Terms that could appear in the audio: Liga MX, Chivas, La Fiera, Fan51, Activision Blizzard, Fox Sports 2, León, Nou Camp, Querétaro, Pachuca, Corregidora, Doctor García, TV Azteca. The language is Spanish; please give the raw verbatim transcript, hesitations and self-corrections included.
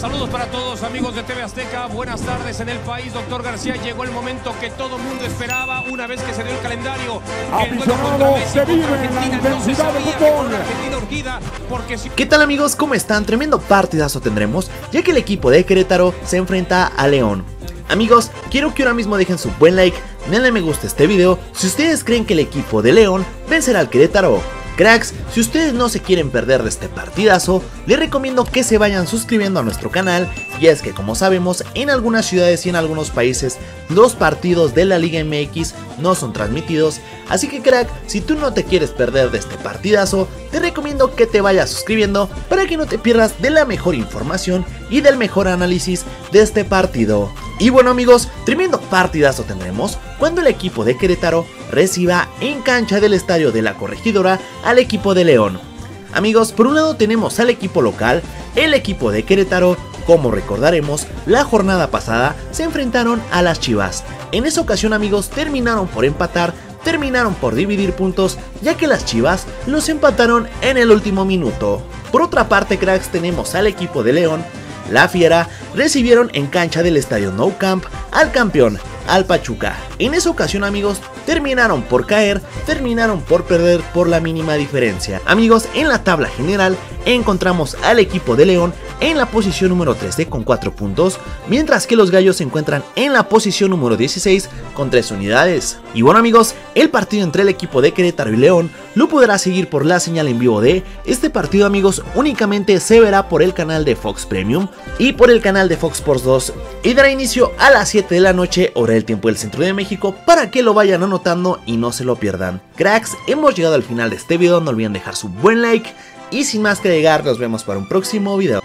Saludos para todos amigos de T V Azteca, buenas tardes en el país. Doctor García, llegó el momento que todo mundo esperaba una vez que se dio el calendario. Aficionados, se vive la intensidad del fútbol. ¿Qué tal amigos? ¿Cómo están? Tremendo partidazo tendremos, ya que el equipo de Querétaro se enfrenta a León. Amigos, quiero que ahora mismo dejen su buen like, denle me gusta a este video si ustedes creen que el equipo de León vencerá al Querétaro. Cracks, si ustedes no se quieren perder de este partidazo, les recomiendo que se vayan suscribiendo a nuestro canal, y es que como sabemos, en algunas ciudades y en algunos países, los partidos de la Liga M X no son transmitidos, así que crack, si tú no te quieres perder de este partidazo, te recomiendo que te vayas suscribiendo para que no te pierdas de la mejor información y del mejor análisis de este partido. Y bueno amigos, tremendo partidazo tendremos cuando el equipo de Querétaro reciba en cancha del estadio de la Corregidora al equipo de León. Amigos, por un lado tenemos al equipo local, el equipo de Querétaro, como recordaremos, la jornada pasada se enfrentaron a las Chivas. En esa ocasión amigos, terminaron por empatar, terminaron por dividir puntos, ya que las Chivas los empataron en el último minuto. Por otra parte cracks, tenemos al equipo de León, La Fiera, recibieron en cancha del estadio Nou Camp al campeón, al Pachuca. En esa ocasión amigos, terminaron por caer, terminaron por perder por la mínima diferencia. Amigos, en la tabla general encontramos al equipo de León en la posición número trece con cuatro puntos, mientras que los gallos se encuentran en la posición número dieciséis con tres unidades. Y bueno amigos, el partido entre el equipo de Querétaro y León lo podrá seguir por la señal en vivo de este partido amigos, únicamente se verá por el canal de Fox Premium y por el canal de Fox Sports dos, y dará inicio a las siete de la noche hora del tiempo del centro de México, para que lo vayan anotando y no se lo pierdan. Cracks, hemos llegado al final de este video, no olviden dejar su buen like y sin más que agregar, nos vemos para un próximo video.